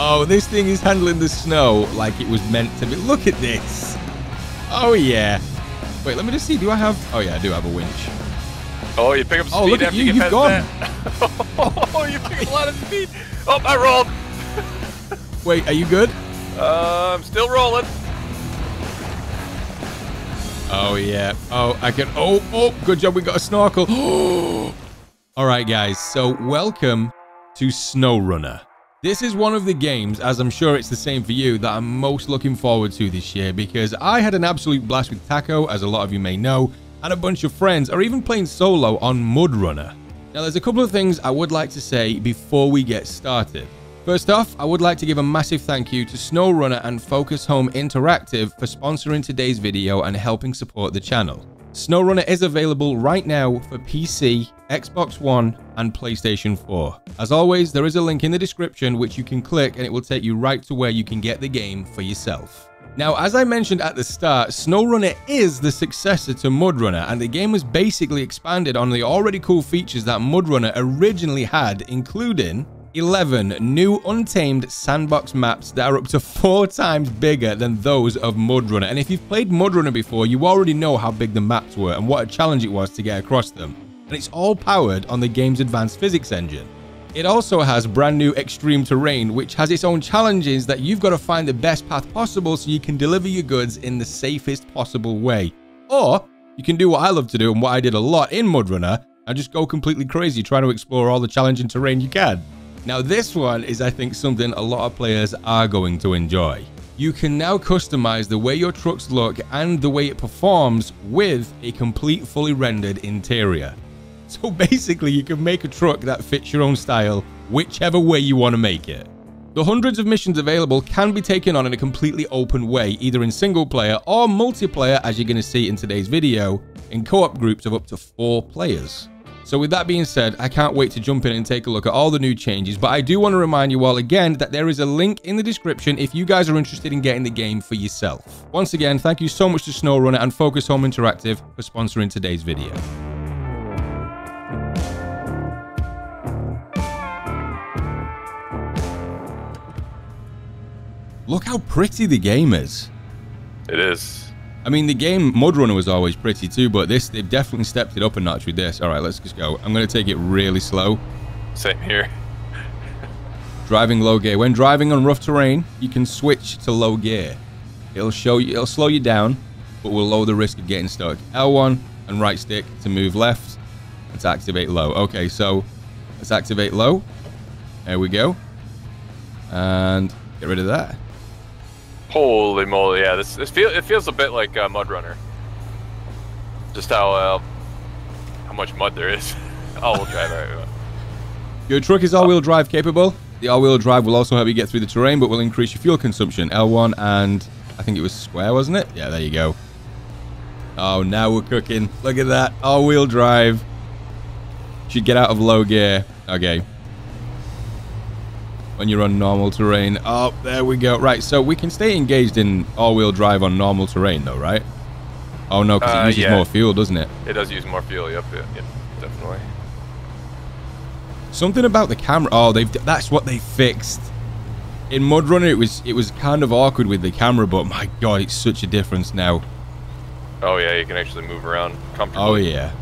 Oh, this thing is handling the snow like it was meant to be. Look at this. Oh, yeah. Wait, let me just see. Do I have... Oh, yeah, I do have a winch. Oh, you pick up speed after you get past that. Oh, you pick up a lot of speed. Oh, I rolled. Wait, are you good? I'm still rolling. Oh, yeah. Oh, I can... Oh, oh, good job. We got a snorkel. All right, guys. So, welcome to SnowRunner. This is one of the games, as I'm sure it's the same for you, that I'm most looking forward to this year, because I had an absolute blast with Taco, as a lot of you may know, and a bunch of friends are even playing solo on MudRunner. Now, there's a couple of things I would like to say before we get started. First off, I would like to give a massive thank you to SnowRunner and Focus Home Interactive for sponsoring today's video and helping support the channel. SnowRunner is available right now for PC, Xbox One, and PlayStation 4. As always, there is a link in the description which you can click and it will take you right to where you can get the game for yourself. Now, as I mentioned at the start, SnowRunner is the successor to MudRunner, and the game was basically expanded on the already cool features that MudRunner originally had, including 11 new untamed sandbox maps that are up to 4 times bigger than those of MudRunner. And if you've played MudRunner before, you already know how big the maps were and what a challenge it was to get across them. And it's all powered on the game's advanced physics engine. It also has brand new extreme terrain, which has its own challenges that you've got to find the best path possible so you can deliver your goods in the safest possible way. Or you can do what I love to do and what I did a lot in MudRunner and just go completely crazy trying to explore all the challenging terrain you can. Now, this one is, I think, something a lot of players are going to enjoy. You can now customize the way your trucks look and the way it performs with a complete fully rendered interior. So basically, you can make a truck that fits your own style, whichever way you want to make it. The hundreds of missions available can be taken on in a completely open way, either in single player or multiplayer, as you're going to see in today's video, in co-op groups of up to 4 players. So with that being said, I can't wait to jump in and take a look at all the new changes, but I do want to remind you all again that there is a link in the description if you guys are interested in getting the game for yourself. Once again, thank you so much to SnowRunner and Focus Home Interactive for sponsoring today's video. Look how pretty the game is. It is. I mean, the game MudRunner was always pretty too, but this, they've definitely stepped it up a notch with this. All right, let's just go. I'm going to take it really slow. Same here. Driving low gear. When driving on rough terrain, you can switch to low gear. It'll show you, it'll slow you down, but will lower the risk of getting stuck. L1 and right stick to move left. Let's activate low. Okay, so let's activate low. There we go. And get rid of that. Holy moly, yeah, it feels a bit like MudRunner. Just how much mud there is. All-wheel drive, all right. Your truck is all-wheel drive capable. The all-wheel drive will also help you get through the terrain, but will increase your fuel consumption. L1 and I think it was square, wasn't it? Yeah, there you go. Oh, now we're cooking. Look at that, all-wheel drive. Should get out of low gear. Okay. When you're on normal terrain. Oh, there we go. Right, so we can stay engaged in all-wheel drive on normal terrain, though, right? Oh, no, because it uses more fuel, doesn't it? It does use more fuel, yep, definitely. Something about the camera. Oh, that's what they fixed. In MudRunner, it was kind of awkward with the camera, but my God, it's such a difference now. Oh, yeah, you can actually move around comfortably. Oh, yeah.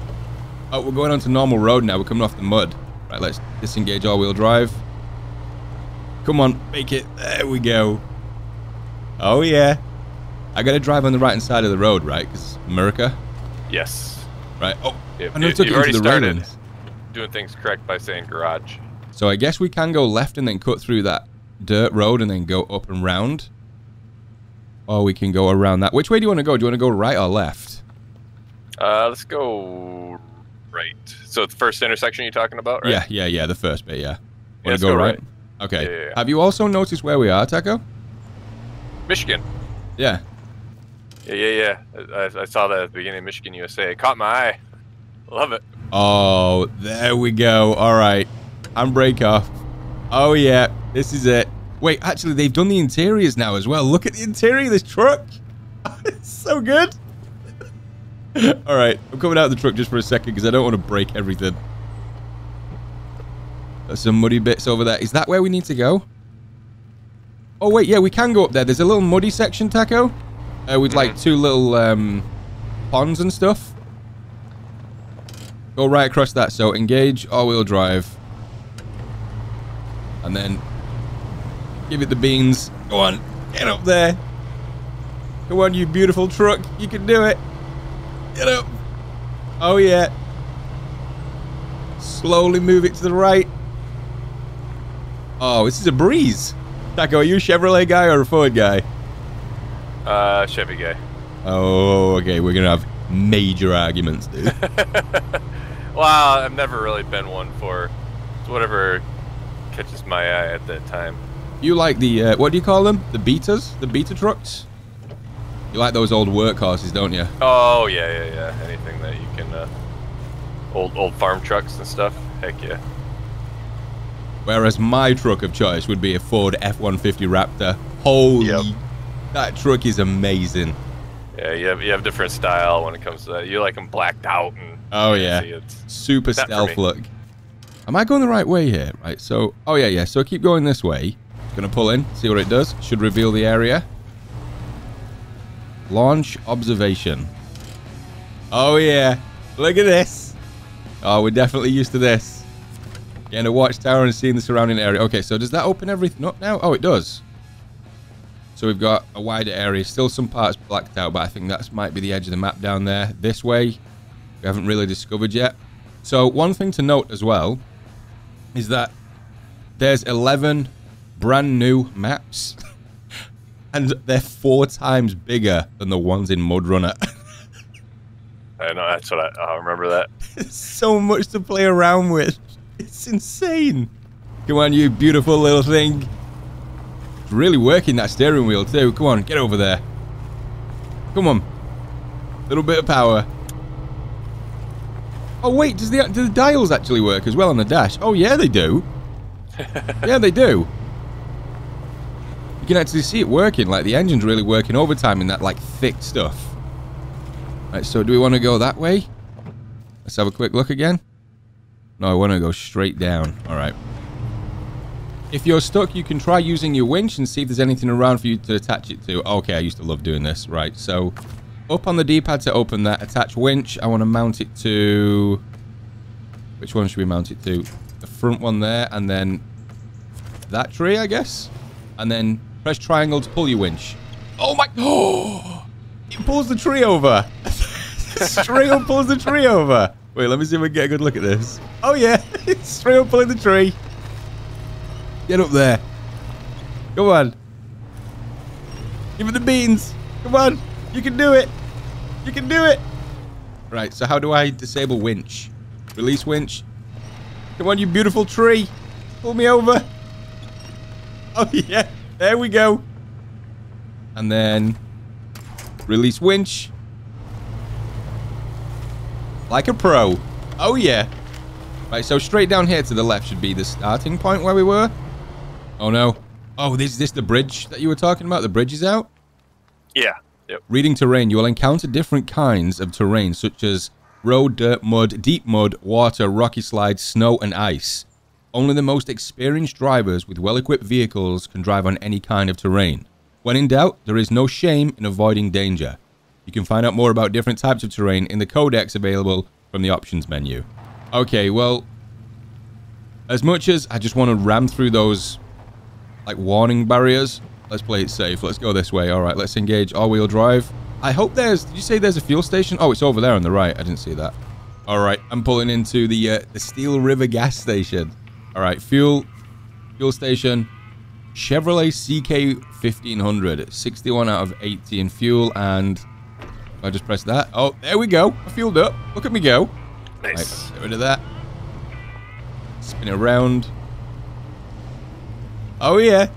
Oh, we're going onto normal road now. We're coming off the mud. Right, let's disengage all-wheel drive. Come on, make it. There we go. Oh, yeah. I got to drive on the right-hand side of the road, right? Because America? Yes. Right. Oh, yeah, I know it took you into the railings. Doing things correct by saying garage. So I guess we can go left and then cut through that dirt road and then go up and round. Or we can go around that. Which way do you want to go? Do you want to go right or left? Let's go right. So the first intersection you're talking about, right? Yeah. The first bit, yeah. Want to go right? Okay. Yeah. Have you also noticed where we are, Taco? Michigan. Yeah. Yeah. I saw that at the beginning of Michigan, USA. It caught my eye. Love it. Oh, there we go. All right. And break off. Oh, yeah. This is it. Wait, actually, they've done the interiors now as well. Look at the interior of this truck. It's so good. All right. I'm coming out of the truck just for a second because I don't want to break everything. There's some muddy bits over there. Is that where we need to go? Oh, wait, yeah, we can go up there. There's a little muddy section, Taco, with, like, two little ponds and stuff. Go right across that. So engage all-wheel drive. And then give it the beans. Go on. Get up there. Come on, you beautiful truck. You can do it. Get up. Oh, yeah. Slowly move it to the right. Oh, this is a breeze. Taco, are you a Chevrolet guy or a Ford guy? Chevy guy. Oh, okay. We're going to have major arguments, dude. Well, I've never really been one for whatever catches my eye at that time. You like the, what do you call them? The betas? The beta trucks? You like those old workhorses, don't you? Oh, yeah, yeah, yeah. Anything that you can, old farm trucks and stuff. Heck yeah. Whereas my truck of choice would be a Ford F-150 Raptor. Holy, that truck is amazing. Yeah, you have different style when it comes to that. You like them blacked out. And oh, yeah. It's super stealth look. Am I going the right way here? Right, so, oh, yeah, yeah. So keep going this way. Going to pull in, see what it does. Should reveal the area. Launch observation. Oh, yeah. Look at this. Oh, we're definitely used to this. Getting a watchtower and seeing the surrounding area. Okay, so does that open everything up now? Oh, it does. So we've got a wider area. Still some parts blacked out, but I think that might be the edge of the map down there. This way, we haven't really discovered yet. So one thing to note as well is that there's 11 brand new maps. And they're 4 times bigger than the ones in MudRunner. I know, that's what I remember that. There's so much to play around with. It's insane. Come on, you beautiful little thing. It's really working that steering wheel too. Come on, get over there. Come on. Little bit of power. Oh wait, do the dials actually work as well on the dash? Oh yeah, they do. Yeah, they do. You can actually see it working. Like the engine's really working overtime in that like thick stuff. Right, so do we want to go that way? Let's have a quick look again. No, I want to go straight down. All right. If you're stuck, you can try using your winch and see if there's anything around for you to attach it to. Okay, I used to love doing this. Right, so up on the D-pad to open that. Attach winch. I want to mount it to... Which one should we mount it to? The front one there, and then that tree, I guess. And then press triangle to pull your winch. Oh, my... Oh! It pulls the tree over. Straight up pulls the tree over. Wait, let me see if we can get a good look at this. Oh, yeah. It's straight up pulling the tree. Get up there. Come on. Give it the beans. Come on. You can do it. You can do it. Right, so how do I disable winch? Release winch. Come on, you beautiful tree. Pull me over. Oh, yeah. There we go. And then release winch. Like a pro. Oh, yeah. Right, so straight down here to the left should be the starting point where we were. Oh, no. Oh, is this the bridge that you were talking about? The bridge is out? Yeah. Yep. Reading terrain. You will encounter different kinds of terrain, such as road, dirt, mud, deep mud, water, rocky slides, snow, and ice. Only the most experienced drivers with well-equipped vehicles can drive on any kind of terrain. When in doubt, there is no shame in avoiding danger. You can find out more about different types of terrain in the codex available from the options menu. Okay, well, as much as I just want to ram through those, like, warning barriers, let's play it safe. Let's go this way. All right, let's engage all-wheel drive. I hope there's... Did you say there's a fuel station? Oh, it's over there on the right. I didn't see that. All right, I'm pulling into the Steel River gas station. All right, fuel station. Chevrolet CK 1500. 61 out of 80 in fuel and... I just press that. Oh, there we go. I fueled up. Look at me go. Nice. Right, get rid of that. Spin it around. Oh, yeah.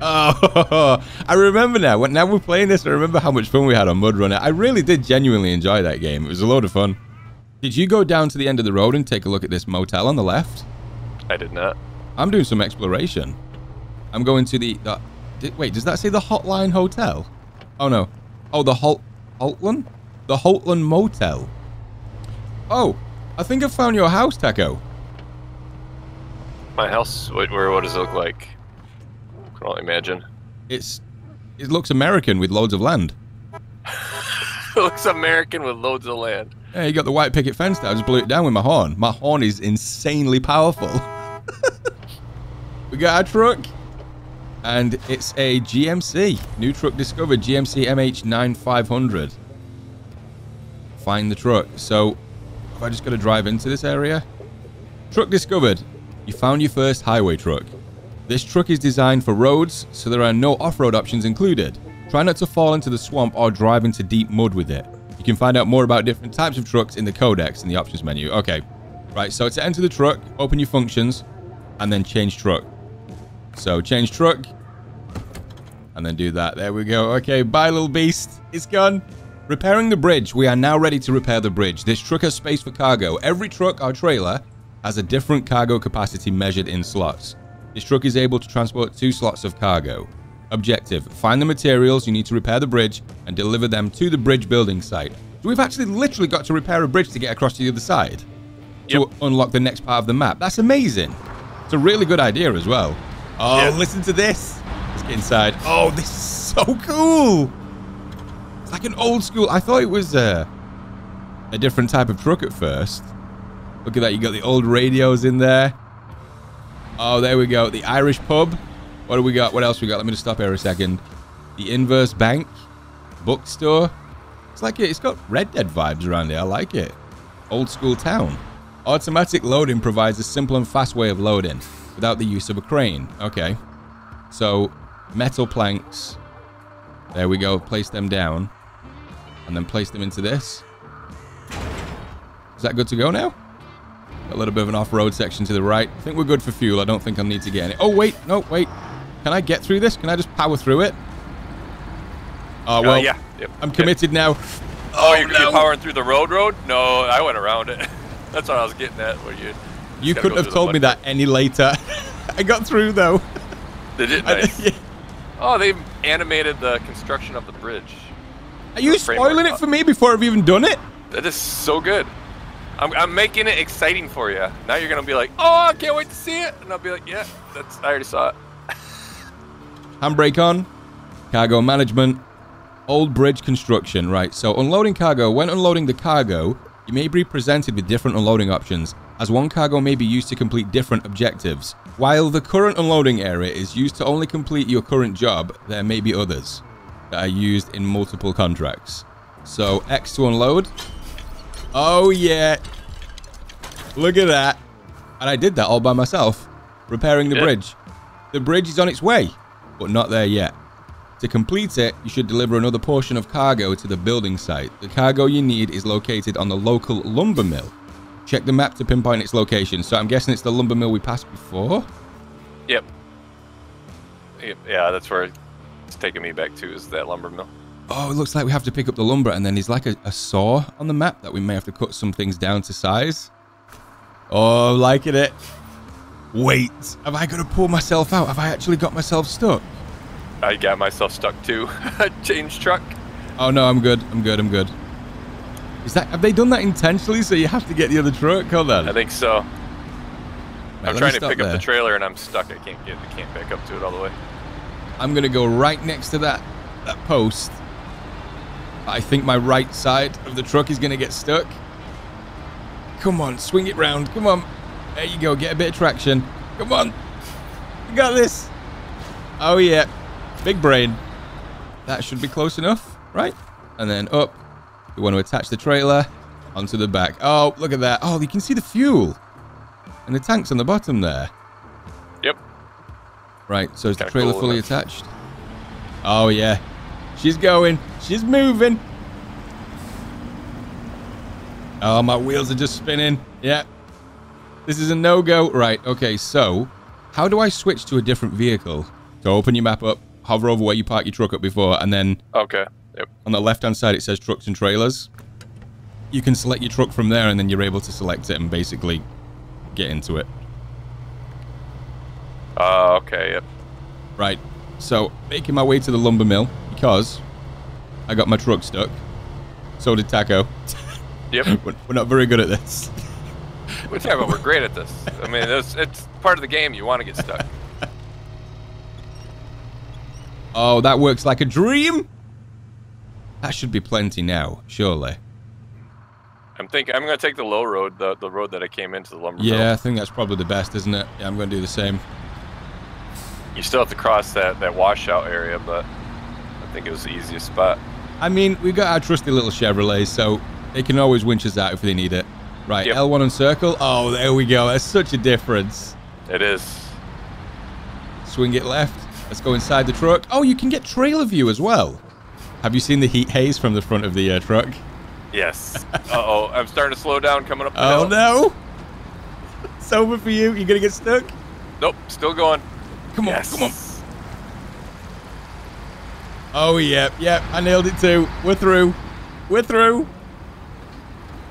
Oh, I remember now. Now we're playing this, I remember how much fun we had on MudRunner. I really did genuinely enjoy that game. It was a load of fun. Did you go down to the end of the road and take a look at this motel on the left? I did not. I'm doing some exploration. I'm going to the wait, does that say the Hotline Hotel? Oh, no. Oh, the Holtland? The Holtland Motel. Oh, I think I found your house, Taco. My house? What does it look like? I'll imagine. It looks American with loads of land. It looks American with loads of land. Yeah, you got the white picket fence there. I just blew it down with my horn. My horn is insanely powerful. We got our truck. And it's a GMC. New truck discovered. GMC MH9500. Find the truck. So, have I just got to drive into this area? Truck discovered. You found your first highway truck. This truck is designed for roads, so there are no off-road options included. Try not to fall into the swamp or drive into deep mud with it. You can find out more about different types of trucks in the codex in the options menu. Okay. Right, so to enter the truck, open your functions, and then change truck. So change truck, and then do that. There we go. Okay, bye little beast. It's gone. Repairing the bridge. We are now ready to repair the bridge. This truck has space for cargo. Every truck or trailer has a different cargo capacity measured in slots. This truck is able to transport 2 slots of cargo. Objective, find the materials you need to repair the bridge and deliver them to the bridge building site. So we've actually literally got to repair a bridge to get across to the other side. Yep. To unlock the next part of the map. That's amazing. It's a really good idea as well. Oh, yeah. Listen to this. Let's get inside. Oh, this is so cool. It's like an old school. I thought it was a different type of truck at first. Look at that. You got the old radios in there. Oh, there we go. The Irish pub. What do we got? What else we got? Let me just stop here a second. The Inverse Bank. Bookstore. It's like it's got Red Dead vibes around it. I like it. Old school town. Automatic loading provides a simple and fast way of loading without the use of a crane. Okay. So, metal planks. There we go. Place them down. And then place them into this. Is that good to go now? Got a little bit of an off-road section to the right. I think we're good for fuel. I don't think I'll need to get any. Oh, wait. No, wait. Can I get through this? Can I just power through it? Oh, well, yeah. Yep. I'm committed now. Oh, you're powering through the road? No, I went around it. That's what I was getting at. You couldn't have told me that any later. I got through, though. They did? Nice. Yeah. Oh, they've animated the construction of the bridge. Are you spoiling it for me before I've even done it? That is so good. I'm making it exciting for you. Now you're going to be like, oh, I can't wait to see it. And I'll be like, yeah, I already saw it. Handbrake on, cargo management, old bridge construction, right? So unloading cargo. When unloading the cargo, you may be presented with different unloading options, as one cargo may be used to complete different objectives. While the current unloading area is used to only complete your current job, there may be others that are used in multiple contracts. So X to unload. Oh yeah. Look at that. And I did that all by myself, repairing the bridge. The bridge is on its way, but not there yet. To complete it, you should deliver another portion of cargo to the building site. The cargo you need is located on the local lumber mill. Check the map to pinpoint its location. So I'm guessing it's the lumber mill we passed before? Yep. Yeah, that's where it's taking me back to, is that lumber mill. Oh, it looks like we have to pick up the lumber, and then there's like a saw on the map that we may have to cut some things down to size. Oh, I'm liking it. Wait, have I got to pull myself out? Have I actually got myself stuck? I got myself stuck too. Change truck. Oh no, I'm good. I'm good. I'm good. Is that? Have they done that intentionally? So you have to get the other truck? Hold on. I think so. Right, I'm trying to pick up the trailer, and I'm stuck. I can't get. I can't back up to it all the way. I'm gonna go right next to that post. I think my right side of the truck is gonna get stuck. Come on, swing it round. Come on. There you go. Get a bit of traction. Come on. You got this. Oh, yeah. Big brain. That should be close enough, right? And then up. We want to attach the trailer onto the back. Oh, look at that. Oh, you can see the fuel. And the tank's on the bottom there. Yep. Right. So is the trailer fully attached? Oh, yeah. She's going. She's moving. Oh, my wheels are just spinning. Yeah. This is a no-go. Right, okay, so how do I switch to a different vehicle? So open your map up, hover over where you parked your truck up before, and then on the left-hand side it says trucks and trailers. You can select your truck from there, and then you're able to select it and basically get into it. Okay, yep. Right, so making my way to the lumber mill because I got my truck stuck. So did Taco. Yep. We're not very good at this. We're talking about, we're great at this. I mean, it's part of the game. You want to get stuck. Oh, that works like a dream. That should be plenty now, surely. I'm thinking I'm going to take the low road, the road that I came into the lumber. Yeah, I think that's probably the best, isn't it? Yeah, I'm going to do the same. You still have to cross that washout area, but I think it was the easiest spot. I mean, we've got our trusty little Chevrolet, so they can always winch us out if they need it. Right, yep. L1 and circle. Oh, there we go. That's such a difference. It is. Swing it left. Let's go inside the truck. Oh, you can get trailer view as well. Have you seen the heat haze from the front of the truck? Yes. Uh-oh, I'm starting to slow down coming up the hill. Oh, no. It's over for you. You going to get stuck? Nope, still going. Come on, come on. Oh, yep, yep. I nailed it, too. We're through. We're through.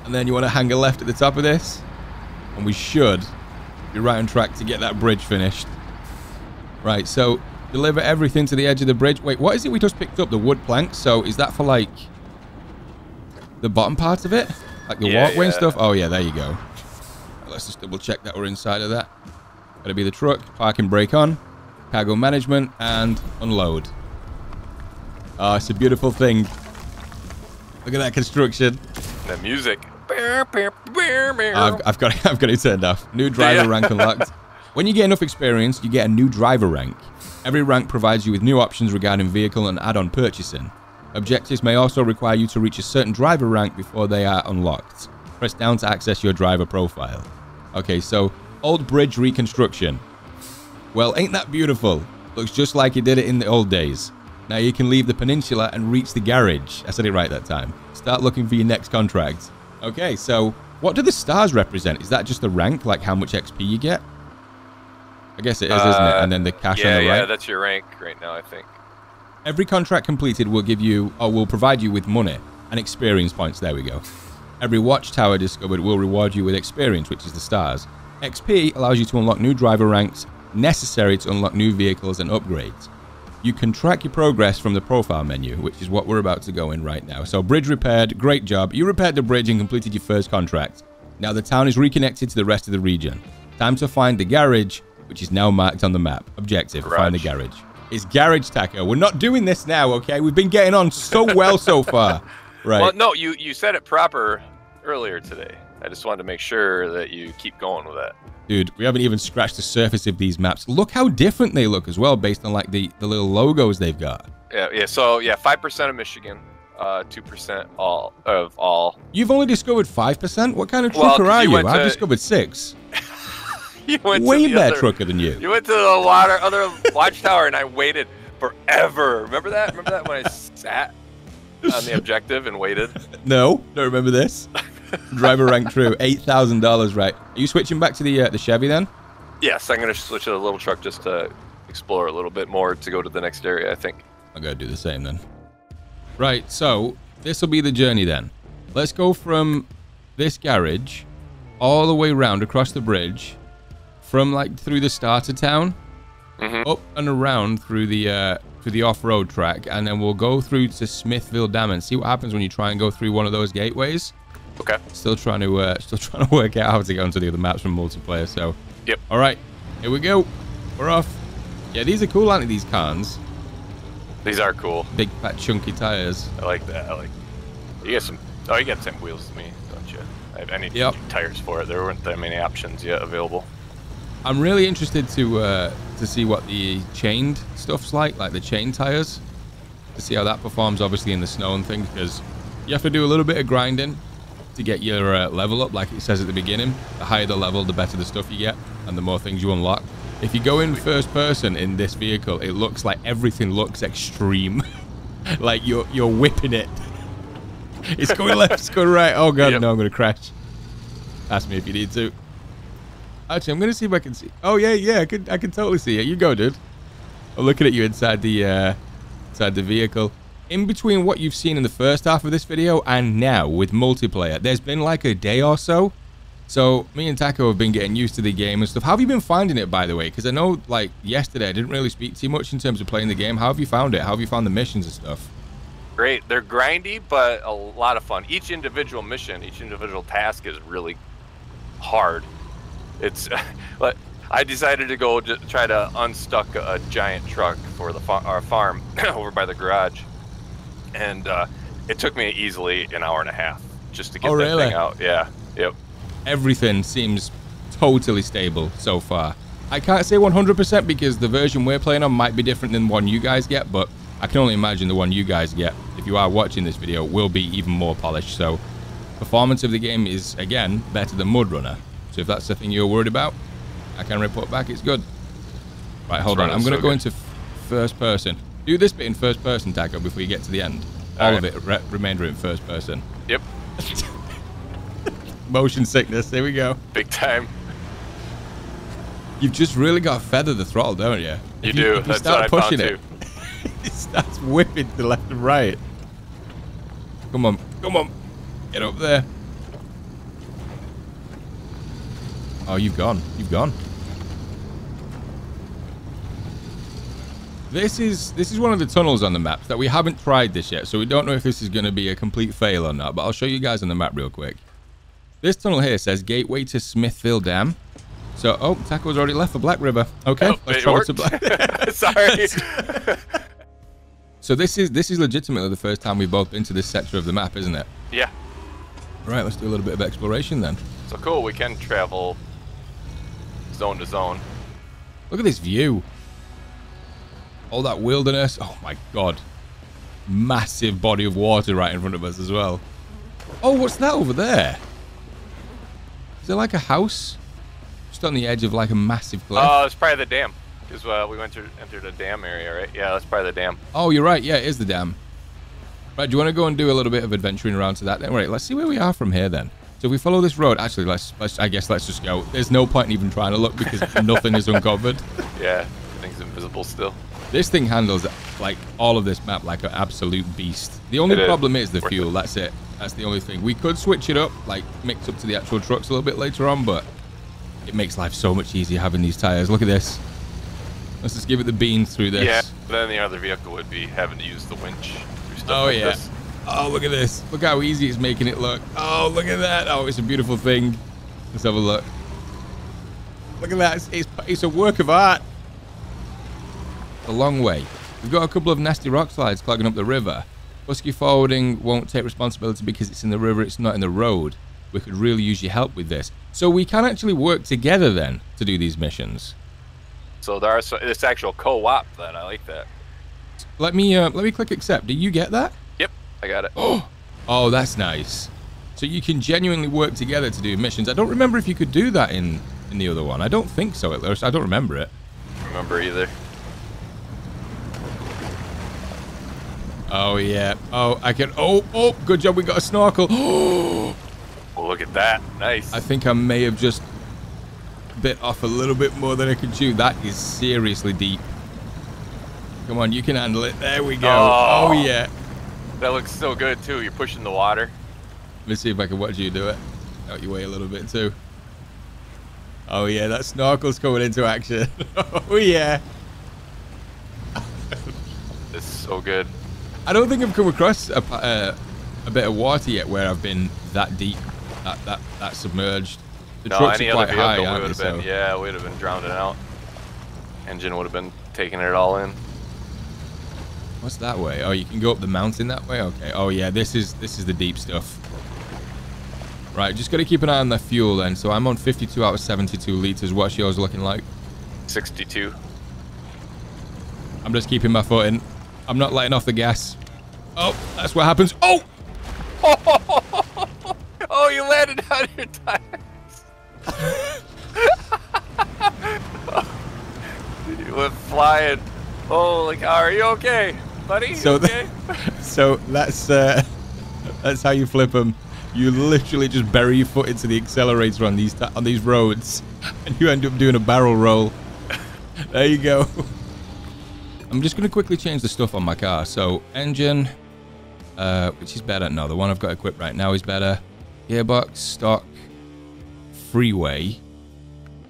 And then you want to hang a left at the top of this. And we should be right on track to get that bridge finished. Right, so deliver everything to the edge of the bridge. Wait, what is it we just picked up? The wood planks? So is that for, like, the bottom part of it? Like the walkway and stuff? Oh, yeah, there you go. Let's just double-check that we're inside of that. Gotta be the truck. Park and brake on. Cargo management. And unload. Oh, it's a beautiful thing. Look at that construction. The music. I've got it turned off. New driver rank unlocked. When you get enough experience, you get a new driver rank. Every rank provides you with new options regarding vehicle and add-on purchasing. Objectives may also require you to reach a certain driver rank before they are unlocked. Press down to access your driver profile. Okay, so old bridge reconstruction. Well, ain't that beautiful? Looks just like you did it in the old days. Now you can leave the peninsula and reach the garage. I said it right that time. Start looking for your next contract. Okay, so what do the stars represent? Is that just the rank, like how much XP you get? I guess it is, isn't it? And then the cash on the right? Yeah, that's your rank right now, I think. Every contract completed will give you, or will provide you with money and experience points. There we go. Every watchtower discovered will reward you with experience, which is the stars. XP allows you to unlock new driver ranks necessary to unlock new vehicles and upgrades. You can track your progress from the profile menu, which is what we're about to go in right now. So bridge repaired, great job. You repaired the bridge and completed your first contract. Now the town is reconnected to the rest of the region. Time to find the garage, which is now marked on the map. Objective, find the garage. It's garage, Taco. We're not doing this now, okay? We've been getting on so well so far. Right. Well, no, you said it proper earlier today. I just wanted to make sure that you keep going with that. Dude, we haven't even scratched the surface of these maps. Look how different they look as well, based on like the little logos they've got. Yeah. So yeah, 5% of Michigan, 2% of all. You've only discovered 5%. What kind of trucker are you? I've discovered 6. You went way better trucker than you. You went to the other watchtower, and I waited forever. Remember that? Remember that when I sat on the objective and waited? No, don't remember this. Driver rank true, $8,000. Right, are you switching back to the Chevy then? Yes, I'm gonna switch to the little truck just to explore a little bit more to go to the next area. I think I'm gonna do the same then. Right, so this will be the journey then. Let's go from this garage all the way around across the bridge, from like through the starter town, up and around through the off-road track, and then we'll go through to Smithville Dam and see what happens when you try and go through one of those gateways. Okay. Still trying to work out how to get onto the other maps from multiplayer. So. Yep. All right. Here we go. We're off. Yeah, these are cool, aren't they? These cans. These are cool. Big fat chunky tires. I like that. I like. You got some. Oh, you got same wheels to me, don't you? I need new tires for it. There weren't that many options yet available. I'm really interested to see what the chained stuff's like the chain tires, to see how that performs, obviously in the snow and things, because you have to do a little bit of grinding to get your level up, like it says at the beginning. The higher the level, the better the stuff you get and the more things you unlock. If you go in first person in this vehicle, it looks like everything looks extreme. Like you're whipping it. It's going left, it's going right. Oh god, no, I'm gonna crash. Ask me if you need to. Actually, I'm gonna see if I can see. Oh yeah, I can totally see it. You go, dude. I'm looking at you inside the vehicle. In between what you've seen in the first half of this video and now with multiplayer, there's been like a day or so. So me and Taco have been getting used to the game and stuff. How have you been finding it, by the way? Because I know like yesterday I didn't really speak too much in terms of playing the game. How have you found it? How have you found the missions and stuff? Great. They're grindy, but a lot of fun. Each individual mission, each individual task is really hard. It's I decided to go to try to unstuck a giant truck for the our farm over by the garage, and it took me easily an hour and a half just to get that thing out. Yeah. Yep. Everything seems totally stable so far. I can't say 100% because the version we're playing on might be different than the one you guys get, but I can only imagine the one you guys get, if you are watching this video, will be even more polished. So performance of the game is, again, better than MudRunner. So if that's the thing you're worried about, I can report back it's good. Right, hold on. I'm going to go into first person. Do this bit in first person, Taco, before you get to the end. All of it, remainder in first person. Yep. Motion sickness. Here we go. Big time. You've just really got to feather the throttle, don't you? You do. You That's start what pushing I found it. Too. It starts whipping to left and right. Come on. Come on. Get up there. Oh, you've gone. You've gone. This is one of the tunnels on the maps that we haven't tried this yet, so we don't know if this is going to be a complete fail or not, but I'll show you guys on the map real quick. This tunnel here says Gateway to Smithville Dam. So, oh, Taco's already left for Black River. Okay, oh, let's travel to Black. Sorry. So this is legitimately the first time we've both been to this sector of the map, isn't it? Yeah. Right, let's do a little bit of exploration then. So cool, we can travel zone to zone. Look at this view. All that wilderness. Oh my god. Massive body of water right in front of us as well. Oh, what's that over there? Is it like a house? Just on the edge of like a massive cliff. Oh, it's probably the dam. Because we went to entered a dam area, right? Yeah, that's probably the dam. Oh, you're right. Yeah, it is the dam. Right, do you want to go and do a little bit of adventuring around to that? Then, right, let's see where we are from here then. So if we follow this road, actually, I guess let's just go. There's no point in even trying to look because nothing is uncovered. Yeah, everything's invisible still. This thing handles like all of this map like an absolute beast. The only problem is the fuel. That's it. That's the only thing. We could switch it up, like mix up to the actual trucks a little bit later on, but it makes life so much easier having these tires. Look at this. Let's just give it the beans through this. Yeah, but then the other vehicle would be having to use the winch. Oh, like yeah. This. Oh, look at this. Look how easy it's making it look. Oh, look at that. Oh, it's a beautiful thing. Let's have a look. Look at that. It's a work of art. A long way. We've got a couple of nasty rock slides clogging up the river. Husky Forwarding won't take responsibility because it's in the river, it's not in the road. We could really use your help with this. So we can actually work together then to do these missions. So there are this actual co-op then. I like that. Let me click accept. Do you get that? Yep, I got it. Oh, that's nice. So you can genuinely work together to do missions. I don't remember if you could do that in the other one. I don't think so. At least I don't remember it. I don't remember either. Oh yeah. Oh, I can. Oh, good job. We got a snorkel. Oh, look at that. Nice. I think I may have just bit off a little bit more than I could chew. That is seriously deep. Come on, you can handle it. There we go. Oh yeah. That looks so good too. You're pushing the water. Let me see if I can watch you do it. Out your way a little bit too. Oh yeah, that snorkel's coming into action. Oh yeah. This is so good. I don't think I've come across a bit of water yet where I've been that deep, that submerged. The trucks are quite high, aren't they? Yeah, we'd have been drowning out. Engine would have been taking it all in. What's that way? Oh, you can go up the mountain that way? Okay. Oh yeah, this is the deep stuff. Right, just got to keep an eye on the fuel then. So I'm on 52 out of 72 liters. What's yours looking like? 62. I'm just keeping my foot in. I'm not letting off the gas. Oh, that's what happens. Oh! Oh, you landed on your tires. You went flying. Holy cow, are you okay, buddy? So that's how you flip them. You literally just bury your foot into the accelerator on these roads, and you end up doing a barrel roll. There you go. I'm just going to quickly change the stuff on my car. So engine, which is better. No, the one I've got equipped right now is better. Gearbox, stock, freeway,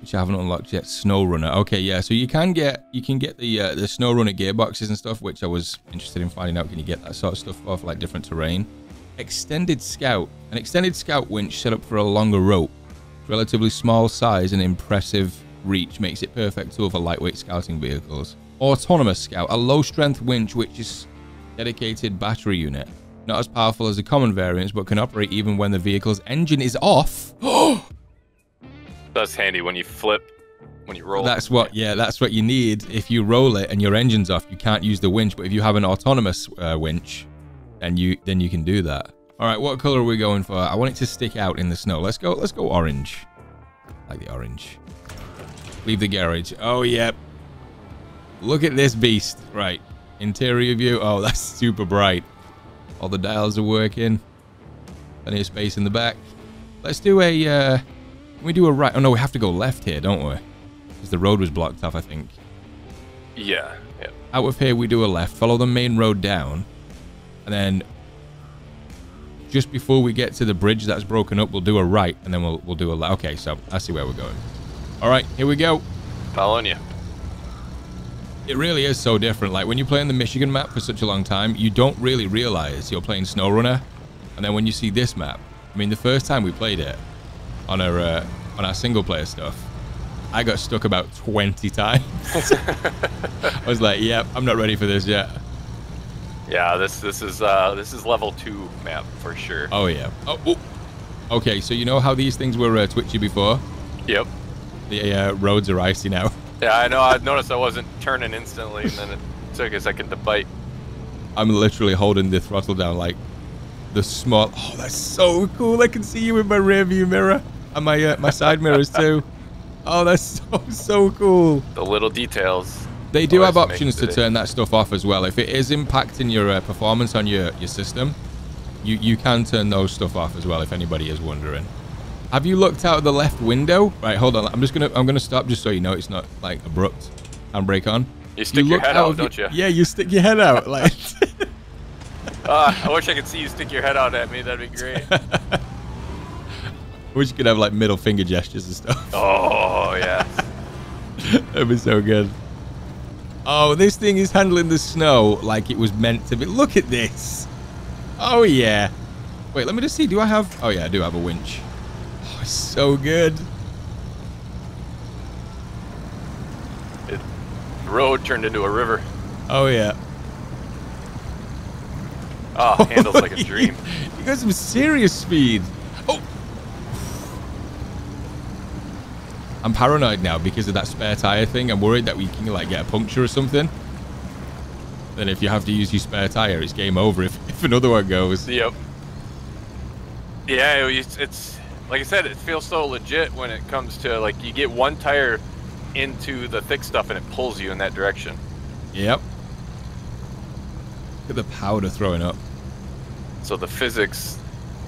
which I haven't unlocked yet. SnowRunner. Okay, yeah. So you can get the SnowRunner gearboxes and stuff, which I was interested in finding out. Can you get that sort of stuff off like different terrain? Extended Scout, an extended Scout winch set up for a longer rope, relatively small size and impressive reach makes it perfect to other lightweight scouting vehicles. Autonomous Scout, a low-strength winch which is a dedicated battery unit. Not as powerful as the common variants, but can operate even when the vehicle's engine is off. That's handy when you flip, when you roll. That's what, yeah, that's what you need. If you roll it and your engine's off, you can't use the winch. But if you have an autonomous winch, then you can do that. All right, what color are we going for? I want it to stick out in the snow. Let's go orange. I like the orange. Leave the garage. Oh yeah. Look at this beast. Right. Interior view. Oh, that's super bright. All the dials are working. Plenty of space in the back. Let's do a... can we do a right? Oh, no, we have to go left here, don't we? Because the road was blocked off, I think. Yeah. Yep. Out of here, we do a left. Follow the main road down. And then just before we get to the bridge that's broken up, we'll do a right. And then we'll do a left. Okay, so I see where we're going. All right, here we go. Following you. It really is so different. Like, when you're playing the Michigan map for such a long time, you don't really realize you're playing SnowRunner. And then when you see this map, I mean, the first time we played it on our single-player stuff, I got stuck about 20 times. I was like, yeah, I'm not ready for this yet. Yeah, this is level 2 map for sure. Oh, yeah. Oh, ooh. Okay, so you know how these things were twitchy before? Yep. The roads are icy now. Yeah, I know. I noticed I wasn't turning instantly, and then it took a second to bite. I'm literally holding the throttle down like the small... Oh, that's so cool. I can see you in my rear view mirror and my side mirrors too. Oh, that's so cool. The little details. They do have options to turn that stuff off as well. If it is impacting your performance on your system, you can turn those stuff off as well, if anybody is wondering. Have you looked out of the left window? Right, hold on. I'm gonna stop just so you know it's not like abrupt. Handbrake on. You stick your head out, don't you? Yeah, you stick your head out. Like. I wish I could see you stick your head out at me. That'd be great. I wish you could have like middle finger gestures and stuff. Oh yeah. That'd be so good. Oh, this thing is handling the snow like it was meant to be. Look at this. Oh yeah. Wait, let me just see. Do I have? Oh yeah, I do have a winch. So good. The road turned into a river. Oh yeah. Oh, handles like a dream. You got some serious speed. Oh. I'm paranoid now because of that spare tire thing. I'm worried that we can like get a puncture or something. Then if you have to use your spare tire, it's game over if another one goes. Yep. Yeah, it's like I said, it feels so legit when it comes to, like, you get one tire into the thick stuff and it pulls you in that direction. Yep. Look at the powder throwing up. So the physics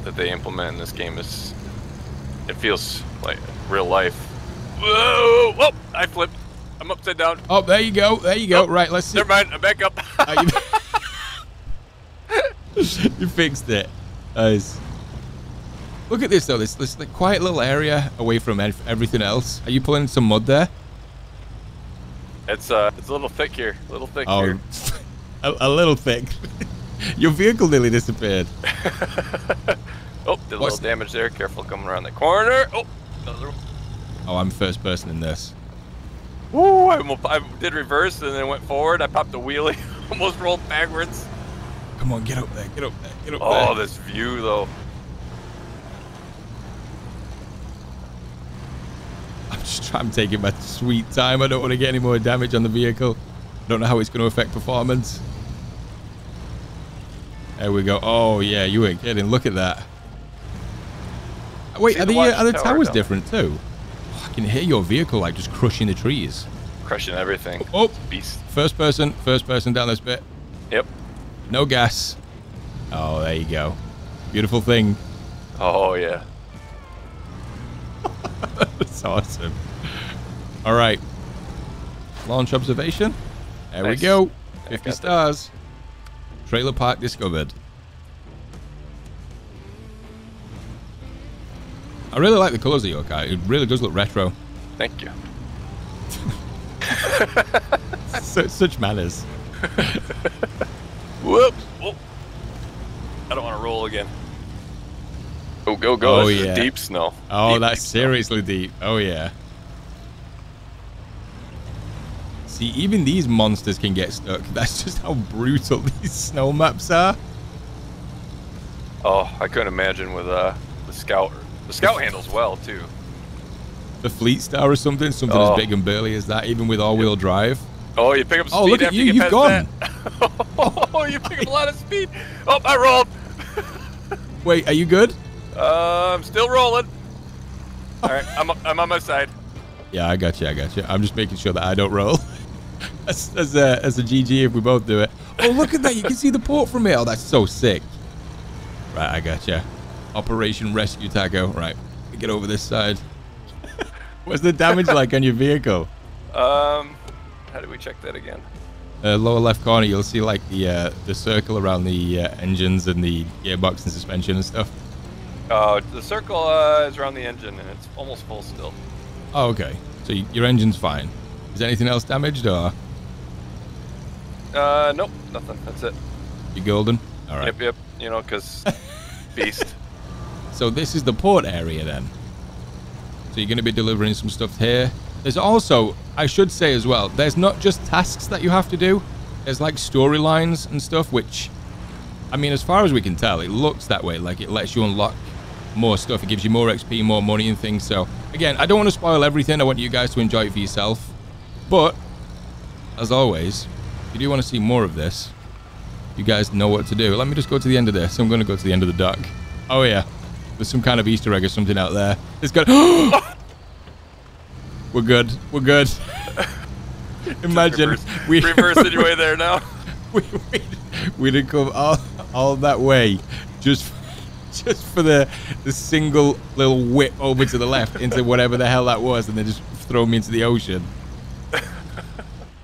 that they implement in this game is, it feels like real life. Whoa! Oh, I flipped. I'm upside down. Oh, there you go. There you go. Oh, right, let's see. Never mind. I'm back up. You fixed it. Nice. Look at this though, this like, quiet little area away from everything else. Are you pulling some mud there? It's a little thick here, a little thick here. A little thick. Your vehicle nearly disappeared. Oh, did a little damage there. Careful coming around the corner. Oh, another one. Oh, I'm first person in this. Woo, I did reverse and then went forward. I popped the wheelie, almost rolled backwards. Come on, get up there, get up there, get up there. Oh, this view though. I'm taking my sweet time. I don't want to get any more damage on the vehicle. I don't know how it's going to affect performance. There we go. Oh, yeah, you weren't kidding. Look at that. Wait, are the towers different too? Oh, I can hear your vehicle like just crushing the trees. Crushing everything. Oh, beast. First person down this bit. Yep. No gas. Oh, there you go. Beautiful thing. Oh, yeah. That's awesome. All right. Launch observation. There we go. 50 stars. Trailer park discovered. I really like the colors of your car. It really does look retro. Thank you. Such manners. Whoops. Oh. I don't want to roll again. Go, go, go. Oh, yeah. Deep snow. Oh, that's seriously deep. Oh, yeah. See, even these monsters can get stuck. That's just how brutal these snow maps are. Oh, I couldn't imagine with the Scout. The Scout handles well, too. The Fleet Star or something? Something as big and burly as that, even with all-wheel drive. Oh, you pick up speed. Oh, look at you. You've gone. Oh, you pick up a lot of speed. Oh, I rolled. Wait, are you good? I'm still rolling. All right, I'm on my side. Yeah, I got you. I got you. I'm just making sure that I don't roll. As a GG if we both do it. Oh, look at that. You can see the port from it. Oh, that's so sick. Right, I got you. Operation Rescue Taco. Right, get over this side. What's the damage like on your vehicle? How do we check that again? Lower left corner, you'll see like the circle around the engines and the gearbox and suspension and stuff. Oh, the circle is around the engine and it's almost full still. Oh, okay. So your engine's fine. Is anything else damaged or? Nope, nothing. That's it. You golden? All right. Yep, yep. You know, because beast. So this is the port area then. So you're going to be delivering some stuff here. There's also, I should say as well, there's not just tasks that you have to do. There's like storylines and stuff, which, I mean, as far as we can tell, it looks that way. Like it lets you unlock more stuff. It gives you more XP, more money and things. So again, I don't want to spoil everything. I want you guys to enjoy it for yourself. But as always, if you do want to see more of this, you guys know what to do. Let me just go to the end of this. I'm going to go to the end of the dock. Oh yeah. There's some kind of Easter egg or something out there. It's got... We're good. We're good. Imagine we reversed your way there now. We didn't come all that way just for the single little whip over to the left into whatever the hell that was, and they just throw me into the ocean.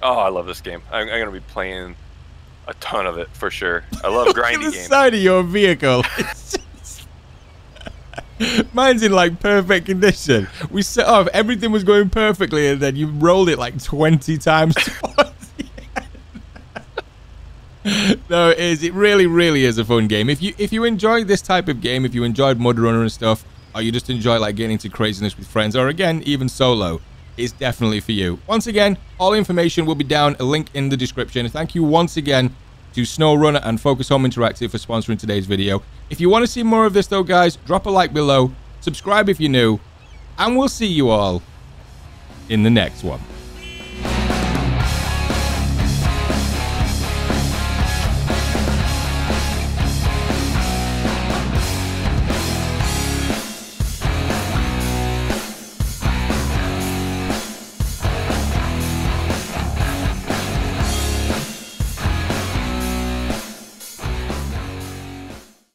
Oh, I love this game. I'm gonna be playing a ton of it for sure. I love grinding games. Look at the side of your vehicle. Mine's in like perfect condition. We set off, everything was going perfectly, and then you rolled it like 20 times towards the end. No, it is. It really, really is a fun game. If you enjoy this type of game, if you enjoyed MudRunner and stuff, or you just enjoy like getting into craziness with friends, or again, even solo, it's definitely for you. Once again, all information will be down, a link in the description. Thank you once again to SnowRunner and Focus Home Interactive for sponsoring today's video. If you want to see more of this though, guys, drop a like below, subscribe if you're new, and we'll see you all in the next one.